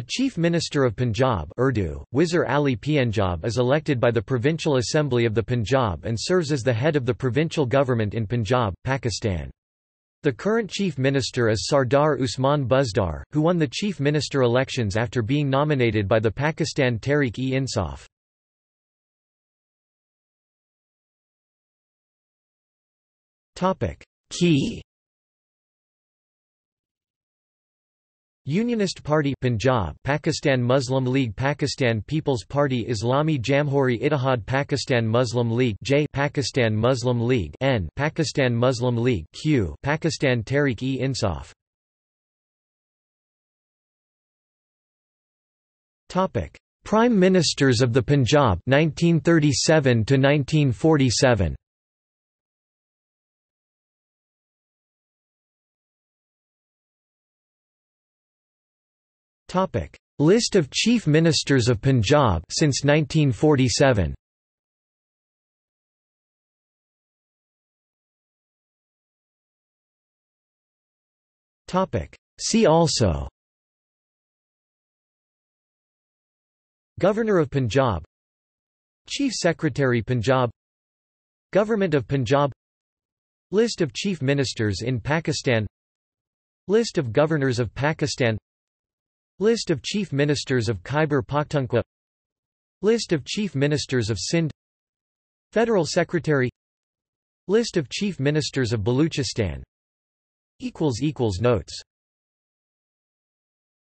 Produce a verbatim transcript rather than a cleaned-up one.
The Chief Minister of Punjab (Urdu: Wazir Ali Punjab) is elected by the Provincial Assembly of the Punjab and serves as the head of the provincial government in Punjab, Pakistan. The current Chief Minister is Sardar Usman Buzdar, who won the Chief Minister elections after being nominated by the Pakistan Tehreek-e-Insaf. Key Unionist Party Punjab, Pakistan Muslim League, Pakistan People's Party, Islami Jamhuri Ittehad, Pakistan Muslim League J, Pakistan Muslim League N, Pakistan Muslim League Q, Pakistan Tehreek-e-Insaf. Topic: Prime Ministers of the Punjab nineteen thirty-seven to nineteen forty-seven. List of Chief Ministers of Punjab since nineteen forty-seven. See also: Governor of Punjab, Chief Secretary Punjab, Government of Punjab, List of Chief Ministers in Pakistan, List of Governors of Pakistan, List of Chief Ministers of Khyber Pakhtunkhwa, List of Chief Ministers of Sindh, Federal Secretary, List of Chief Ministers of Baluchistan. Notes